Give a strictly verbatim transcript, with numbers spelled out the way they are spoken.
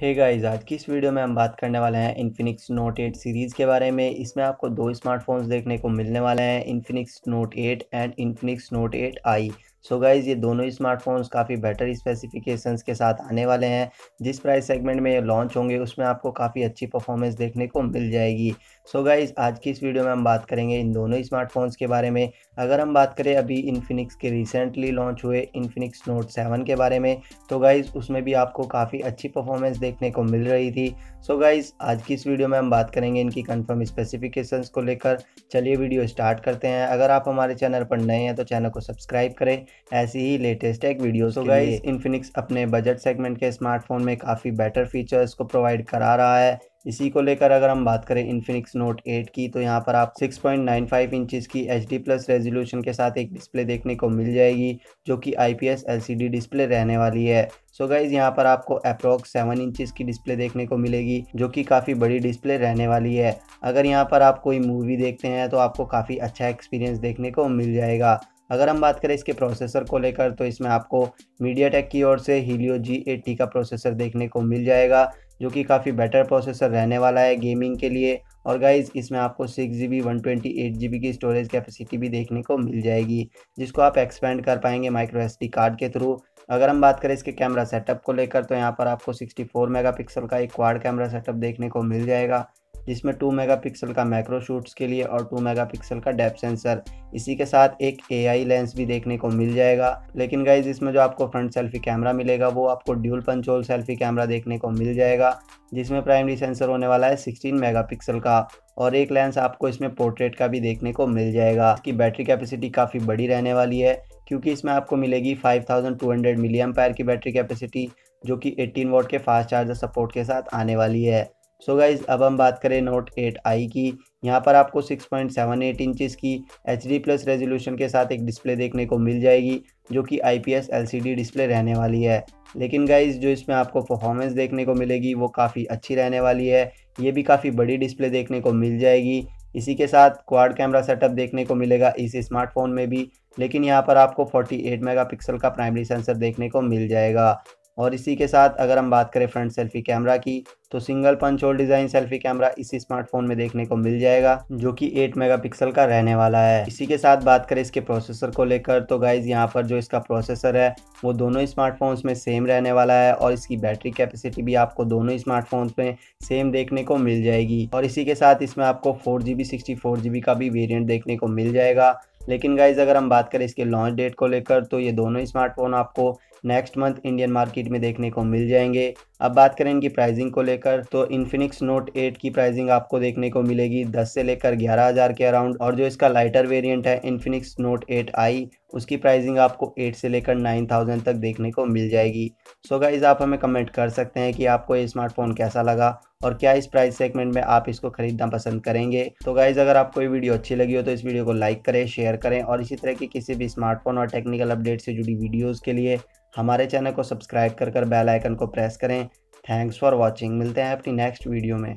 Hey guys, आज की इस वीडियो में हम बात करने वाले हैं इन्फिनिक्स नोट एट सीरीज़ के बारे में। इसमें आपको दो स्मार्टफोन्स देखने को मिलने वाले हैं, Infinix note eight and Infinix note eight I. So guys, ये दोनों स्मार्टफोन्स काफ़ी बेटर स्पेसिफिकेशंस के साथ आने वाले हैं। जिस प्राइस सेगमेंट में ये लॉन्च होंगे उसमें आपको काफ़ी अच्छी परफॉर्मेंस देखने को मिल जाएगी। सो गाइस, आज की इस वीडियो में हम बात करेंगे इन दोनों स्मार्टफोन्स के बारे में। अगर हम बात करें अभी इन्फिनिक्स के रिसेंटली लॉन्च हुए इन्फिनिक्स नोट सेवन के बारे में, तो गाइस उसमें भी आपको काफ़ी अच्छी परफॉर्मेंस देखने को मिल रही थी। सो गाइस, आज की इस वीडियो में हम बात करेंगे इनकी कंफर्म स्पेसिफिकेशंस को लेकर। चलिए वीडियो स्टार्ट करते हैं। अगर आप हमारे चैनल पर नए हैं तो चैनल को सब्सक्राइब करें ऐसी ही लेटेस्ट टेक वीडियोस। तो गाइस, इन्फिनिक्स अपने बजट सेगमेंट के स्मार्टफोन में काफ़ी बेटर फीचर्स को प्रोवाइड करा रहा है। इसी को लेकर अगर हम बात करें इन्फिनिक्स नोट एट की, तो यहाँ पर आप six point nine five inches की एच डी प्लस रेजोल्यूशन के साथ एक डिस्प्ले देखने को मिल जाएगी, जो कि I P S L C D display रहने वाली है। सो गाइज़, यहाँ पर आपको अप्रॉक्स सेवन इंचेस की डिस्प्ले देखने को मिलेगी, जो कि काफ़ी बड़ी डिस्प्ले रहने वाली है। अगर यहाँ पर आप कोई मूवी देखते हैं तो आपको काफ़ी अच्छा एक्सपीरियंस देखने को मिल जाएगा। अगर हम बात करें इसके प्रोसेसर को लेकर, तो इसमें आपको मीडियाटेक की ओर से हीलियो जी एटी का प्रोसेसर देखने को मिल जाएगा, जो कि काफ़ी बेटर प्रोसेसर रहने वाला है गेमिंग के लिए। और गाइज़, इसमें आपको six G B one twenty eight G B की स्टोरेज कैपेसिटी भी देखने को मिल जाएगी, जिसको आप एक्सपेंड कर पाएंगे माइक्रो एस डी कार्ड के थ्रू। अगर हम बात करें इसके कैमरा सेटअप को लेकर, तो यहाँ पर आपको सिक्सटी फोर मेगा पिक्सल का एक क्वाड कैमरा सेटअप देखने को मिल जाएगा, जिसमें टू मेगा पिक्सल का मैक्रो शूट्स के लिए और टू मेगा पिक्सल का डेप्थ सेंसर, इसी के साथ एक ए आई लेंस भी देखने को मिल जाएगा। लेकिन गाइज, इसमें जो आपको फ्रंट सेल्फी कैमरा मिलेगा वो आपको dual punch hole selfie camera देखने को मिल जाएगा, जिसमें प्राइमरी सेंसर होने वाला है सिक्सटीन मेगा पिक्सल का, और एक लेंस आपको इसमें पोर्ट्रेट का भी देखने को मिल जाएगा। इसकी बैटरी कैपेसिटी काफ़ी बड़ी रहने वाली है, क्योंकि इसमें आपको मिलेगी five thousand two hundred milliampere की बैटरी कैपेसिटी, जो कि एटीन वॉट के फास्ट चार्जर सपोर्ट के साथ आने वाली है। सो so गाइज़, अब हम बात करें नोट एट आई की। यहाँ पर आपको six point seven eight inches की एच डी प्लस रेजोल्यूशन के साथ एक डिस्प्ले देखने को मिल जाएगी, जो कि I P S L C D display रहने वाली है। लेकिन गाइज़, जो इसमें आपको परफॉर्मेंस देखने को मिलेगी वो काफ़ी अच्छी रहने वाली है। ये भी काफ़ी बड़ी डिस्प्ले देखने को मिल जाएगी, इसी के साथ क्वाड कैमरा सेटअप देखने को मिलेगा इस स्मार्टफोन में भी। लेकिन यहाँ पर आपको फोर्टी एट मेगापिक्सल का प्राइमरी सेंसर देखने को मिल जाएगा। और इसी के साथ अगर हम बात करें फ्रंट सेल्फी कैमरा की, तो single punch hole design selfie camera इस स्मार्टफोन में देखने को मिल जाएगा, जो कि एट मेगापिक्सल का रहने वाला है। इसी के साथ बात करें इसके प्रोसेसर को लेकर, तो गाइज यहाँ पर जो इसका प्रोसेसर है वो दोनों स्मार्टफोन्स में सेम रहने वाला है, और इसकी बैटरी कैपेसिटी भी आपको दोनों स्मार्टफोन्स में सेम देखने को मिल जाएगी। और इसी के साथ इसमें आपको four G B sixty four G B का भी वेरियंट देखने को मिल जाएगा। लेकिन गाइज़, अगर हम बात करें इसके लॉन्च डेट को लेकर, तो ये दोनों स्मार्टफोन आपको नेक्स्ट मंथ इंडियन मार्केट में देखने को मिल जाएंगे। अब बात करें इनकी प्राइसिंग को लेकर, तो इन्फिनिक्स नोट एट की प्राइसिंग आपको देखने को मिलेगी दस से लेकर ग्यारह हज़ार के अराउंड। और जो इसका लाइटर वेरिएंट है इन्फिनिक्स नोट एट आई, उसकी प्राइसिंग आपको एट से लेकर नाइन थाउजेंड तक देखने को मिल जाएगी। सो गाइज़, आप हमें कमेंट कर सकते हैं कि आपको ये स्मार्टफोन कैसा लगा और क्या इस प्राइस सेगमेंट में आप इसको खरीदना पसंद करेंगे। तो गाइज़, अगर आपको ये वीडियो अच्छी लगी हो तो इस वीडियो को लाइक करें, शेयर करें, और इसी तरह की किसी भी स्मार्टफोन और टेक्निकल अपडेट से जुड़ी वीडियोज़ के लिए हमारे चैनल को सब्सक्राइब कर कर बेल आइकन को प्रेस करें। Thanks for watching. मिलते हैं अपनी नेक्स्ट वीडियो में।